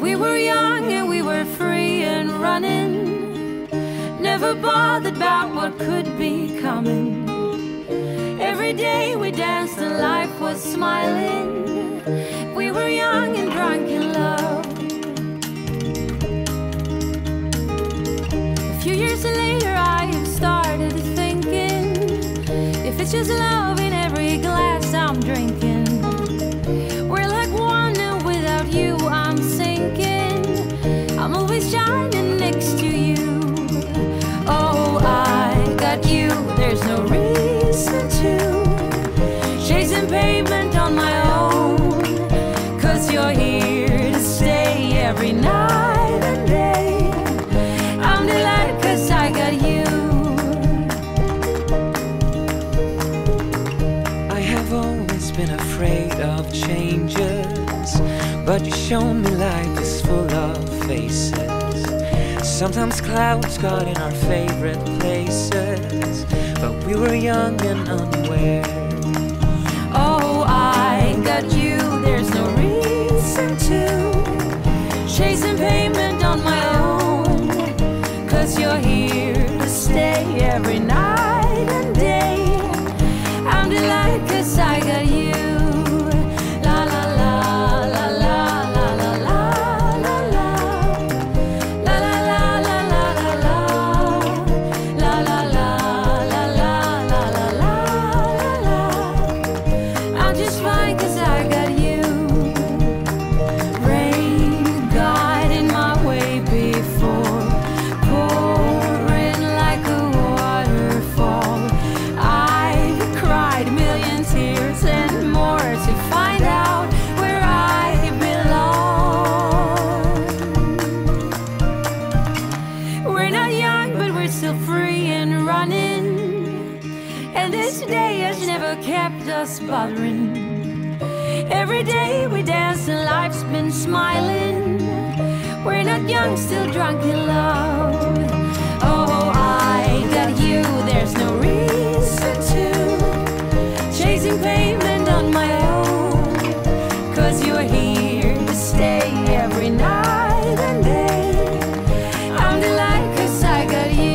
We were young and we were free and running, never bothered about what could be coming. Every day we danced and life was smiling. We were young and drunk in love. A few years later I have started thinking, if it's just love in every glass I'm drinking. We're like one and without you I'm sinking. I'm always shining next to you. Oh, I got you. There's no reason to chase the pavement on my own, 'cause you're here to stay every night and day. I'm delighted 'cause I got you. I have always been afraid of changes, but you've shown me life is full of faces. Sometimes clouds got in our favorite places, but we were young and unaware. Oh, I got you. There's no reason to chase the pavement on my own, 'cause you're here to stay every night and day. I'm delighted 'cause I got you. Today has never kept us bothering. Every day we dance and life's been smiling. We're not young, still drunk in love. Oh, I got you. There's no reason to chasing pavement on my own, 'cause you're here to stay every night and day. I'm delighted 'cause I got you.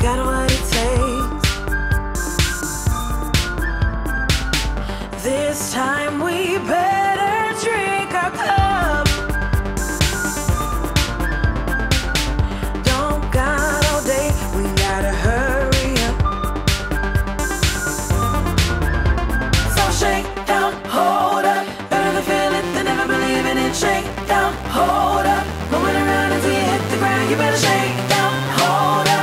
got what it takes. This time we better drink our cup. Don't got all day, we gotta hurry up. So shake down, hold up. Better to feel it than never believing it. Shake down, hold up. Moving around until you hit the ground. You better shake down, hold up.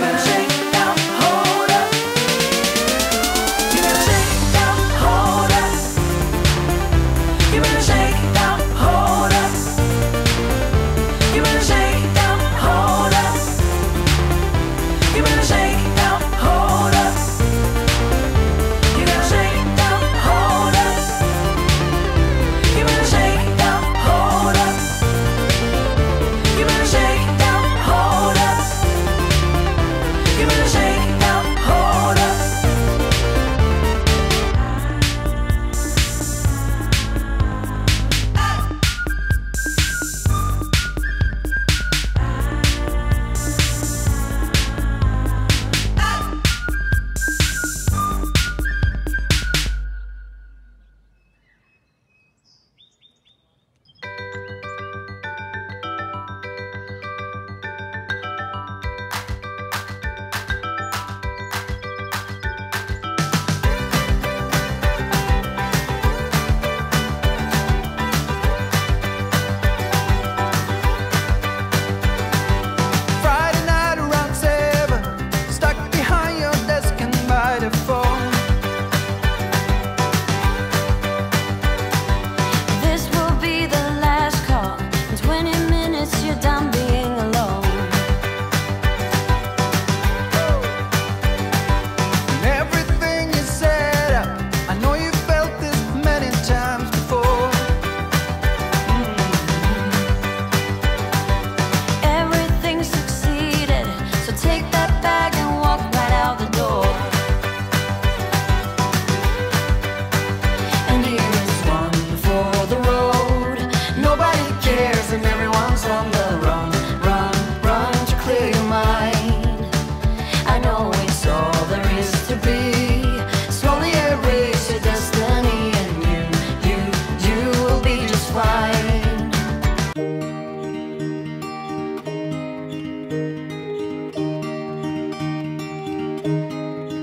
Bothered about what could be coming. Every day we danced and life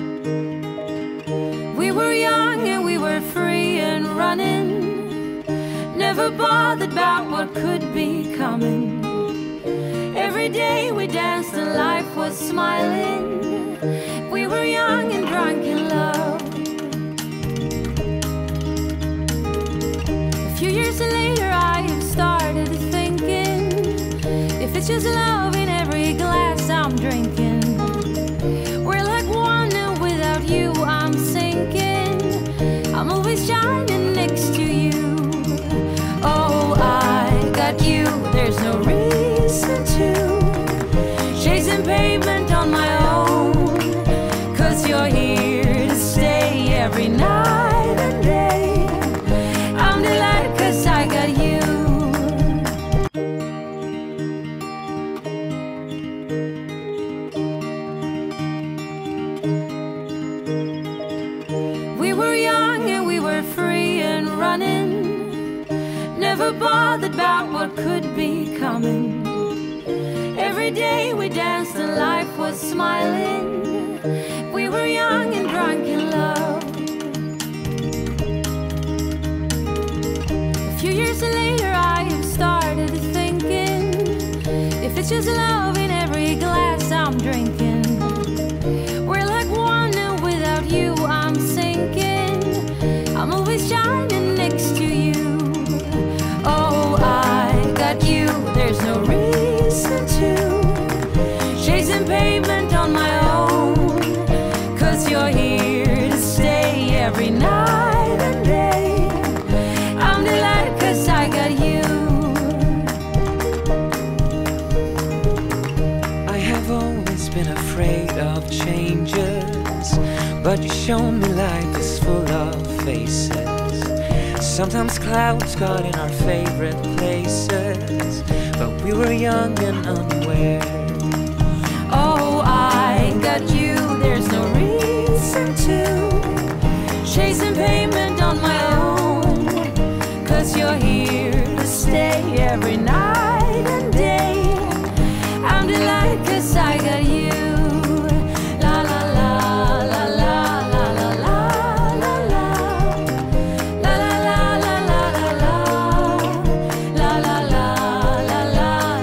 was smiling. We were young and drunk in love. A few years later I have started thinking, if it's just love in every glass I'm drinking, we're like water, without you I'm sinking. I'm always shining next to you. Oh, I got you, there's no reason to chase the pavement on my own, 'cause you're here to stay every night and day. I'm delighted 'cause I got you. We were young and we were free and running, never bothered about what could be coming. Every day we danced and life was smiling. We were young and drunk in love. A few years later I have started thinking, if it's just love in every glass I'm drinking, we're like water, without you I'm sinking. I'm always shining next to you. Oh, I got you, there's no reason to chase the pavement on my own, 'cause you're here to stay every night and day. I'm delighted 'cause I got you. I have always been afraid of changes, but you show me life is full of faces. Sometimes clouds got in our favorite places, but we were young and unaware. hard, 'cause I got you. La la la la la la la la la la la la la la la la la la la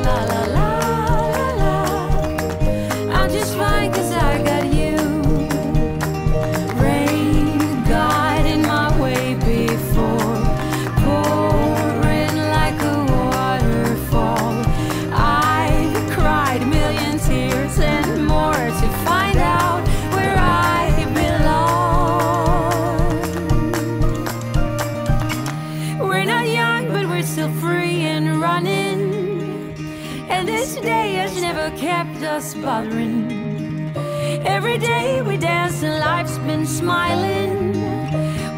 la la la la. I'm just fine 'cause I got you. Rain got in my way before, still free and running, and this day has never kept us bothering. Every day we dance and life's been smiling.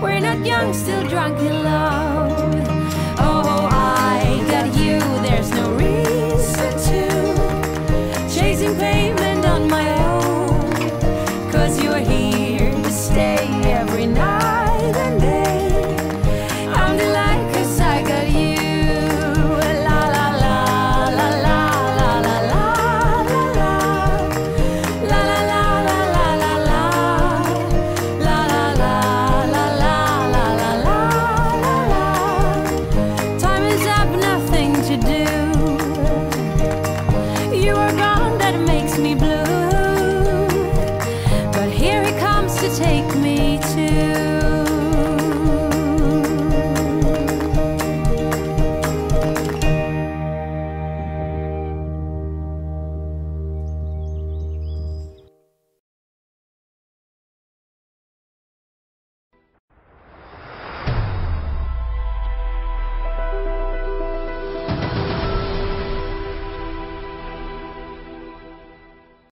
We're not young, still drunk in love. Oh, I got you, there's no reason to chasing pavement on my own, 'cause you're here.